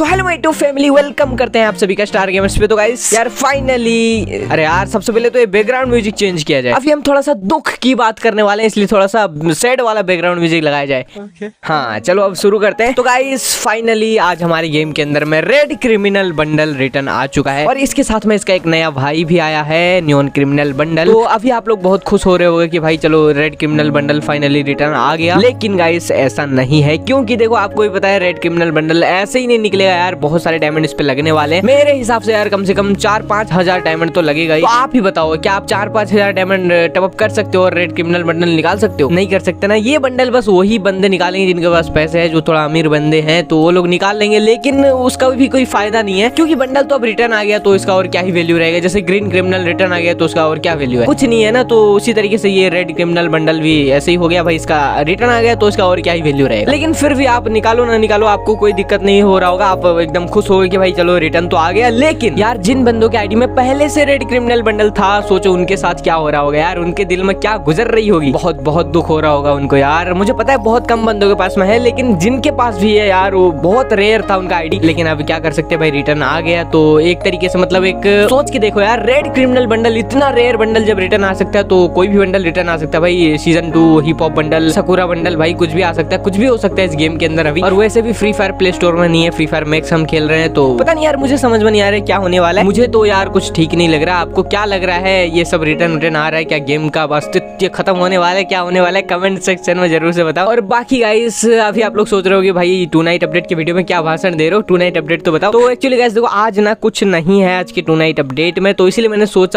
So hello my to family, welcome करते हैं आप सभी का स्टार गेमर्स पे। तो गाइस यार फाइनली सबसे पहले तो ये बैकग्राउंड म्यूजिक चेंज किया जाए। अभी हम थोड़ा सा दुख की बात करने वाले हैं, इसलिए थोड़ा सा सैड वाला बैकग्राउंड म्यूजिक लगाया जाए। हाँ चलो अब शुरू करते हैं। तो गाइस फाइनली आज हमारे गेम के अंदर में रेड क्रिमिनल बंडल रिटर्न आ चुका है और इसके साथ में इसका एक नया भाई भी आया है, न्यून क्रिमिनल बंडल। तो अभी आप लोग बहुत खुश हो रहे होंगे कि भाई चलो red criminal bundle finally return आ गया, लेकिन गाइस ऐसा नहीं है, क्योंकि देखो आपको भी पता है रेड क्रिमिनल बंडल ऐसे ही नहीं निकलेगा यार। बहुत सारे डायमंड इस पे लगने वाले हैं। मेरे हिसाब से यार कम से कम 4-5 हजार डायमंड तो लगेगा ही। तो आप ही बताओ क्या आप 4-5 हजार डायमंड टपअप कर सकते हो और रेड क्रिमिनल बंडल निकाल सकते हो? नहीं कर सकते ना। ये बंडल बस वही बंदे निकालेंगे जिनके पास पैसे है, जो थोड़ा अमीर बंदे हैं तो वो लोग निकाल लेंगे, लेकिन उसका भी कोई फायदा नहीं है क्योंकि बंडल तो अब रिटर्न आ गया तो इसका और क्या ही वैल्यू रहेगा। जैसे ग्रीन क्रिमिनल रिटर्न आ गया तो उसका और क्या वैल्यू है, कुछ नहीं है ना। तो उसी तरीके से ये रेड क्रिमिनल बंडल भी ऐसे ही हो गया, भाई इसका रिटर्न आ गया तो इसका और क्या ही वैल्यू रहेगा। लेकिन फिर भी आप निकालो ना निकालो, आपको कोई दिक्कत नहीं हो रहा होगा, आप एकदम खुश हो गए कि भाई चलो रिटर्न तो आ गया। लेकिन यार जिन बंदों के आईडी में पहले से रेड क्रिमिनल बंडल था, सोचो उनके साथ क्या हो रहा होगा यार, उनके दिल में क्या गुजर रही होगी। बहुत बहुत दुख हो रहा होगा उनको यार। मुझे पता है बहुत कम बंदों के पास में है, लेकिन जिनके पास भी है यार वो बहुत रेयर था उनका आईडी। लेकिन अब क्या कर सकते भाई, रिटर्न आ गया तो एक तरीके से मतलब एक सोच के देखो यार, रेड क्रिमिनल बंडल इतना रेयर बंडल जब रिटर्न आ सकता है तो कोई भी बंडल रिटर्न आ सकता है भाई। Season 2 hip hop bundle, Sakura bundle, भाई कुछ भी आ सकता है, कुछ भी हो सकता है इस गेम के अंदर अभी। और वैसे भी फ्री फायर प्ले स्टोर में नहीं है, फ्री फायर मैक्स हम खेल रहे हैं, तो पता नहीं यार मुझे समझ में नहीं आ रहा है क्या होने वाला है। मुझे तो यार कुछ ठीक नहीं लग रहा, आपको क्या लग रहा है? ये सब रिटर्न आ रहा है क्या, गेम का अस्तित्व खत्म होने वाला है, क्या होने वाला है? कमेंट सेक्शन में जरूर से बताओ। और बाकी गाइस अभी आप लोग सोच रहे हो कि भाई टू नाइट अपडेट के वीडियो में क्या भाषण दे रहे हो, टू नाइट अपडेट तो बताओ। तो एक्चुअली गाइस देखो आज ना कुछ नहीं है आज के टू नाइट अपडेट में, तो इसलिए मैं सोच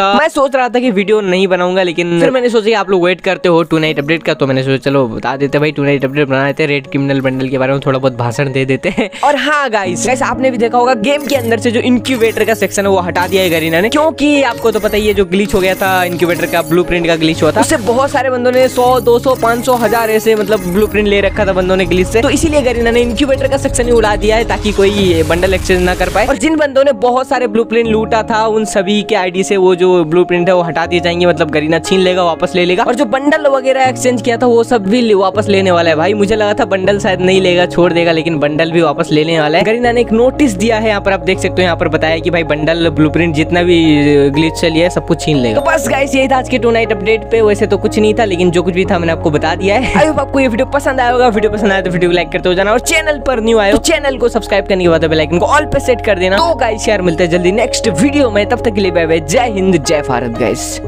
रहा था कि वीडियो नहीं बनाऊंगा, लेकिन फिर मैंने सोचा आप लोग वेट करते हो टू नाइट अपडेट का, तो मैंने सोचा चलो बता देते भाई, टू नाइट अपडेट बना देते, रेड क्रिमिनल बंडल के बारे में थोड़ा बहुत भाषण दे देते हैं। और हाँ गाइस आपने भी देखा होगा गेम के अंदर से जो इंक्यूबेटर का सेक्शन है वो हटा दिया है गरीना ने, क्योंकि आपको तो पता ही है जो ग्लिच हो गया था इंक्यूबेटर का, ब्लूप्रिंट का ग्लिच हुआ था, उससे बहुत सारे बंदों ने 100, 200, 500, 1000 ऐसे मतलब ब्लूप्रिंट ले रखा था बंदों ने ग्लिच से, तो इसीलिए गरीना ने इंक्यूबेटर का सेक्शन ही उड़ा दिया है ताकि कोई बंडल एक्सचेंज ना कर पाए। और जिन बंदों ने बहुत सारे ब्लूप्रिंट लूटा था उन सभी के आईडी से वो जो ब्लूप्रिंट है वो हटा दिए जाएंगे, मतलब गरीना छीन लेगा, वापस ले लेगा। और जो बंडल वगैरह एक्सचेंज किया था वो सब भी वापस लेने वाला है। भाई मुझे लगा था बंडल शायद नहीं लेगा, छोड़ देगा, लेकिन बंडल भी वापस लेने वाला है। गरीना ने एक नोटिस दिया है, यहाँ पर आप देख सकते हो, यहाँ पर बताया कि भाई बंडल ब्लूप्रिंट जितना भी ग्लिच चली है सब कुछ छीन लेगा। तो बस गाइस यही था आज के टू नाइट अपडेट पे, वैसे तो कुछ नहीं था लेकिन जो कुछ भी था मैंने आपको बता दिया है। आई होप आपको ये वीडियो पसंद आया होगा, वीडियो पसंद आया तो वीडियो को लाइक करते हो जाना, और चैनल पर न्यू आए तो चैनल को सब्सक्राइब करने के बाद बेल आइकन को ऑल पे सेट कर देना। तो गाइस यार मिलते हैं जल्दी नेक्स्ट वीडियो में, तब तक के लिए बाय बाय, जय हिंद जय भारत गाइस।